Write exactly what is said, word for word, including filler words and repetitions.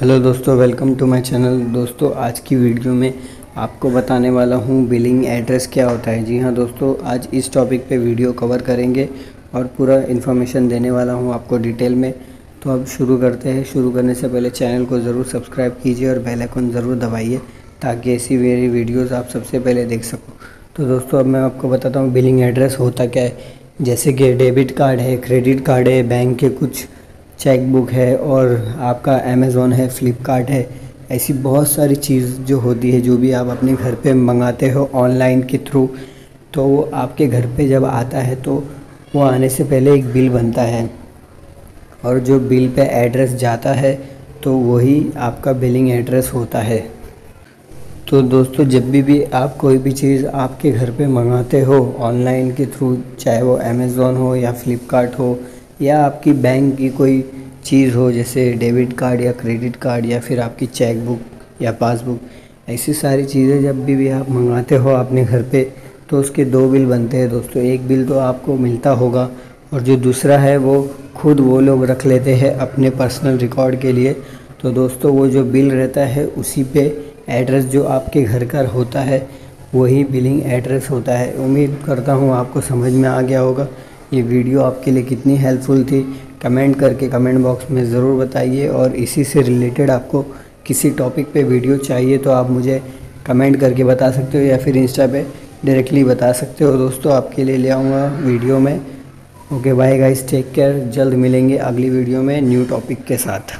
Hello दोस्तों, welcome to my channel. दोस्तों, आज की वीडियो में आपको बताने वाला हूँ बिलिंग एड्रेस क्या होता है। जी हाँ दोस्तों, आज इस टॉपिक पे वीडियो कवर करेंगे और पूरा इन्फॉर्मेशन देने वाला हूँ आपको डिटेल में। तो अब शुरू करते हैं। शुरू करने से पहले चैनल को ज़रूर सब्सक्राइब कीजिए और बेल आइकन ज़रूर दबाइए ताकि ऐसी मेरी वीडियोज़ आप सबसे पहले देख सको। तो दोस्तों, अब मैं आपको बताता हूँ बिलिंग एड्रेस होता क्या है। जैसे कि डेबिट कार्ड है, क्रेडिट कार्ड है, बैंक के कुछ चेकबुक है और आपका अमेज़ॉन है, फ्लिपकार्ट है, ऐसी बहुत सारी चीज़ जो होती है, जो भी आप अपने घर पे मंगाते हो ऑनलाइन के थ्रू, तो वो आपके घर पे जब आता है तो वो आने से पहले एक बिल बनता है और जो बिल पे एड्रेस जाता है तो वही आपका बिलिंग एड्रेस होता है। तो दोस्तों, जब भी भी आप कोई भी चीज़ आपके घर पे मंगाते हो ऑनलाइन के थ्रू, चाहे वो अमेज़ॉन हो या फ्लिपकार्ट हो या आपकी बैंक की कोई चीज़ हो, जैसे डेबिट कार्ड या क्रेडिट कार्ड या फिर आपकी चेकबुक या पासबुक, ऐसी सारी चीज़ें जब भी भी आप मंगाते हो अपने घर पे, तो उसके दो बिल बनते हैं दोस्तों। एक बिल तो आपको मिलता होगा और जो दूसरा है वो खुद वो लोग रख लेते हैं अपने पर्सनल रिकॉर्ड के लिए। तो दोस्तों, वो जो बिल रहता है उसी पे एड्रेस जो आपके घर का होता है वही बिलिंग एड्रेस होता है। उम्मीद करता हूँ आपको समझ में आ गया होगा। ये वीडियो आपके लिए कितनी हेल्पफुल थी कमेंट करके कमेंट बॉक्स में ज़रूर बताइए। और इसी से रिलेटेड आपको किसी टॉपिक पे वीडियो चाहिए तो आप मुझे कमेंट करके बता सकते हो या फिर इंस्टा पे डायरेक्टली बता सकते हो। दोस्तों, आपके लिए ले आऊँगा वीडियो में। Okay, bye guys, take care. जल्द मिलेंगे अगली वीडियो में न्यू टॉपिक के साथ।